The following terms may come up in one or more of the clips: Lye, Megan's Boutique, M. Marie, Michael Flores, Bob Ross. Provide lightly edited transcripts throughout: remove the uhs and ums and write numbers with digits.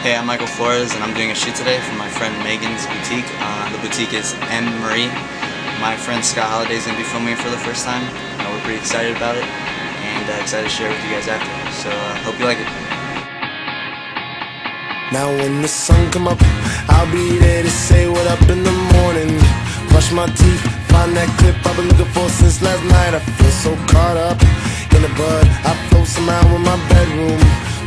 Hey, I'm Michael Flores and I'm doing a shoot today for my friend Megan's Boutique. The boutique is M. Marie. My friend Scott Holiday's going to be filming it for the first time. We're pretty excited about it and excited to share it with you guys after. So hope you like it. Now when the sun come up, I'll be there to say what up in the morning. Brush my teeth, find that clip I've been looking for since last night. I feel so caught up in the bud. I float around with my bedroom.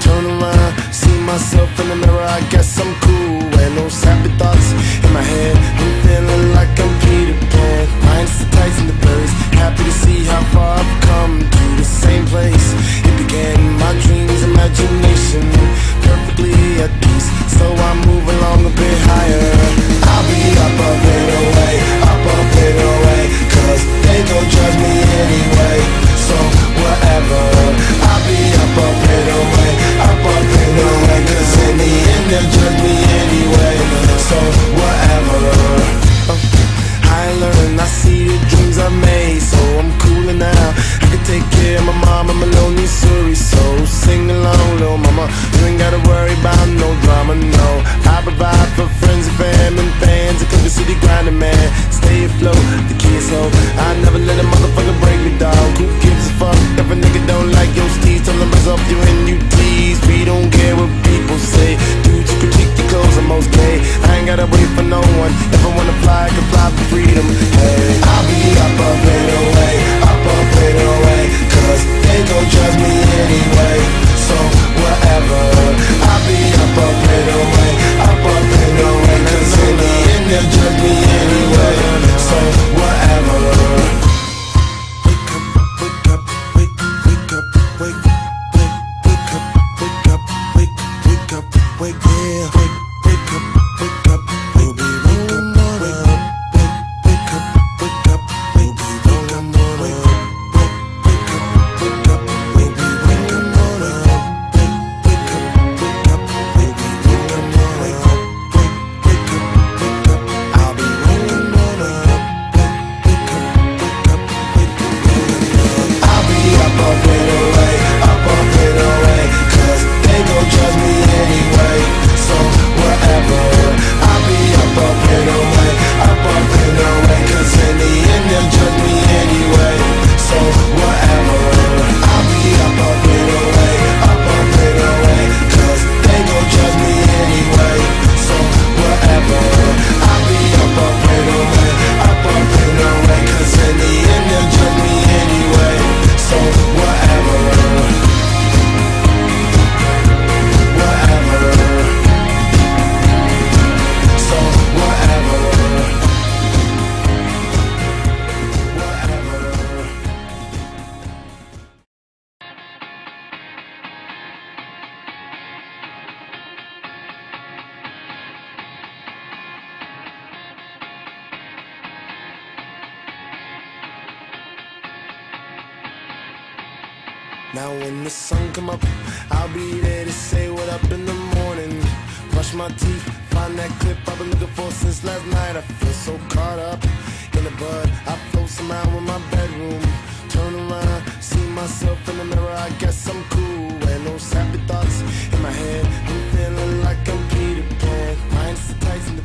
Turn around, see myself in the mirror, I guess I'm cool. And no sappy thoughts in my head, I'm feeling like I'm Peter Pan. Minus the tights and the berries, happy to see how far I've come. To the same place it began, my dreams, imagination, perfectly at peace. So I move along a bit higher, I'll be up and away, up and away. Cause they don't judge me anyway, so whatever, I'll be up and away, up and away. Cause in the end they'll judge me anyway, so whatever. I learn, I see the dreams I made, so I'm cooler now. I can take care of my mom, I'm a lonely Surrey, so sing along, little mama. You ain't gotta worry about no drama, no. I provide for friends and fam and fans. I come to city grinding, man, stay afloat, the kids hope. I never let a motherfucker break me, dog. Who gives a fuck if a nigga don't like your steez? Tell them it's up you and you tease. We don't care what people say. Dude, you critique your clothes, I'm okay. I ain't gotta wait for no one. If I wanna fly, I can fly for freedom. Hey, I'll be up and away, up and away. Cause they gon' judge me anyway, so whatever. I'll be up and away, up and away. Cause in the end they'll judge me anyway, so whatever. Wake up, wake up, wake, wake up, wake, wake, wake up, wake up, wake, wake up, wake, yeah, wake, wake up, wake up, wake, wake up, wake up, wake up, wake up, wake, wake up, wake, wake up, wake up, wake, wake up, wake up, wake up, wake, wake up, wake up, wake up, wake up. I'll be waking up, wake up, wake up, wake up, wake up. I'll be up and away, up and away. Cause they gon' judge me anyway, so whatever. I'll be up and away, up and away. Cause in the end they'll judge me anyway, so whatever. I'll be up and away, up and away. Cause they gon' judge me anyway, so whatever. I'll be up and away, up and away. Cause in the end they'll judge me anyway, so whatever. Now when the sun come up, I'll be there to say what up in the morning. Brush my teeth, find that clip I've been looking for since last night. I feel so caught up in the bud. I float around with my bedroom. Turn around, see myself in the mirror, I guess I'm cool. And no sappy thoughts in my head, I'm feeling like I'm Peter Pan. Minus the tights and the